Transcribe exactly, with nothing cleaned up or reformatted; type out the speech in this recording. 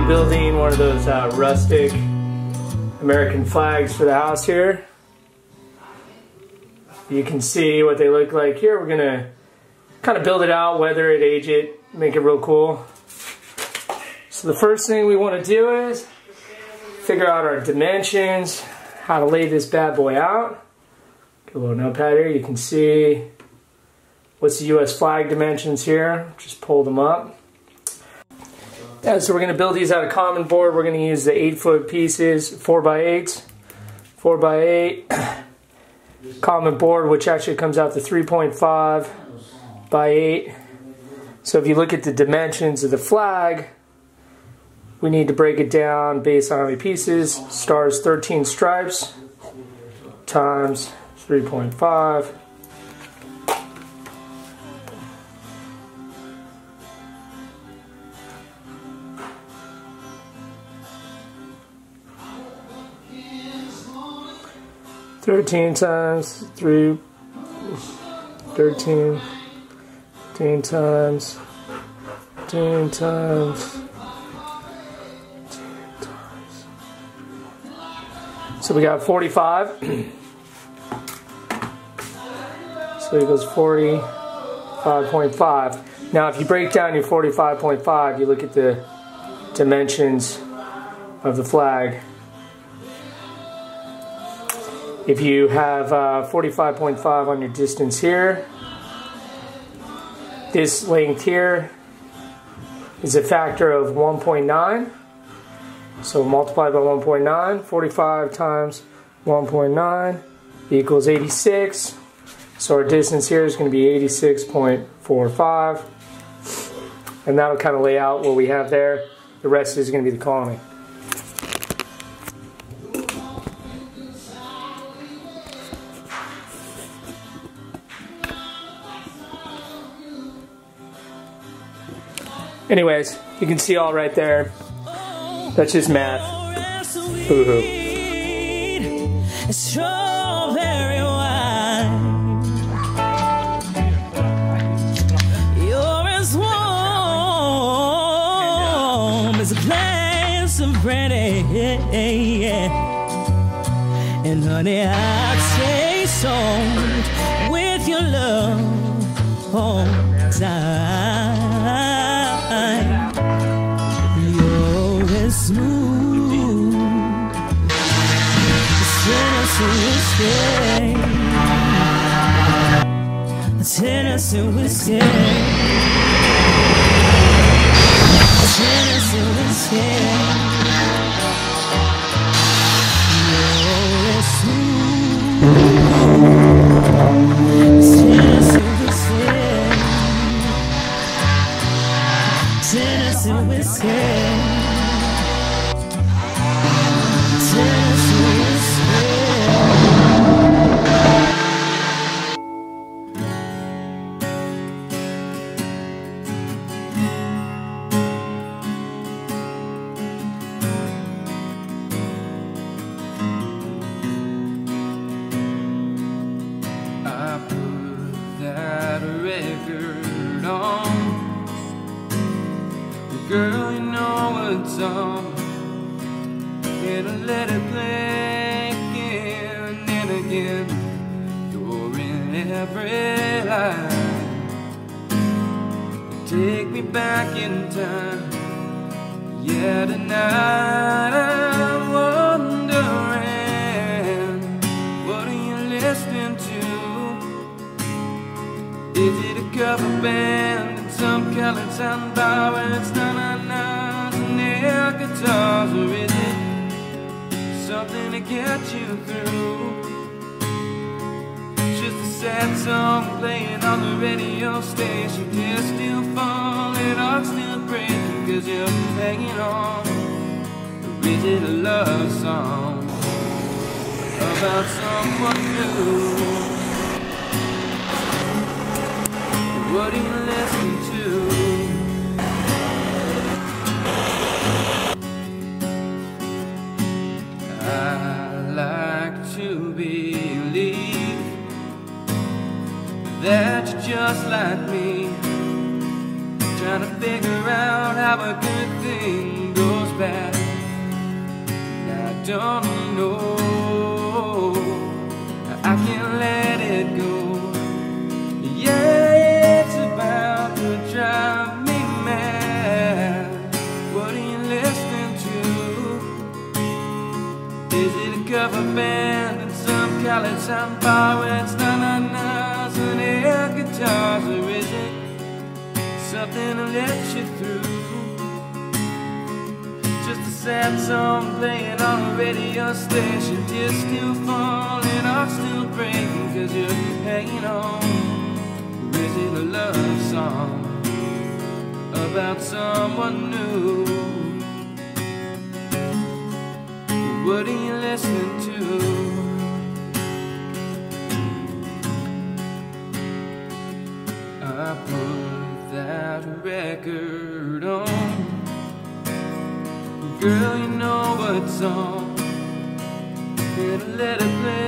be building one of those uh, rustic American flags for the house here. You can see what they look like here. We're gonna kind of build it out, weather it, age it, make it real cool. So the first thing we want to do is figure out our dimensions, how to lay this bad boy out. Get a little notepad here, you can see what's the U S flag dimensions here. Just pull them up. Yeah, so we're gonna build these out of common board. We're gonna use the eight foot pieces, four by eight, four by eight, common board, which actually comes out to three point five by eight. So if you look at the dimensions of the flag, we need to break it down based on how many pieces. Stars thirteen stripes times three point five. thirteen times three, thirteen, thirteen times, thirteen times, thirteen times. So we got forty-five. So equals forty-five point five. Now if you break down your forty-five point five, you look at the dimensions of the flag. If you have uh, forty-five point five on your distance here, this length here is a factor of one point nine. So multiply by one point nine, forty-five times one point nine equals eighty-six. So our distance here is going to be eighty-six point four five. And that'll kind of lay out what we have there. The rest is going to be the colony. Anyways, you can see all right there. That's just math. Boo-hoo. Strawberry wine. You're as warm as a glass of brandy. And honey, I'd stay soaked with your love all time. Smooth, Tennessee whiskey, Tennessee whiskey, Tennessee whiskey, Tennessee whiskey. Girl, you know it's on, and I let it play again and again. You're in every line. Take me back in time. Yeah, tonight I'm wondering, what are you listening to? Is it a cover band? Some colors and flowers, na-na-nas and air guitars, or is it something to get you through? Just a sad song playing on the radio station. Tears still falling, hearts still breaking, 'cause you're hanging on. Or is it a love song about someone new? What are you listening to? I like to believe that you're just like me, trying to figure out how a good thing goes. bad, and I don't know, I can't let it go. Yeah, it's about to drive me mad. What are you listening to? Is it a cover band in some college, some bar where it's na-na-nas and air guitars? Or is it something to let you through? Just a sad song playing on a radio station. You're still falling off, still breaking, 'cause you're hanging on. Or is it a love song about someone new? What are you listening to? I put that record on, girl, you know what's on, and let it play.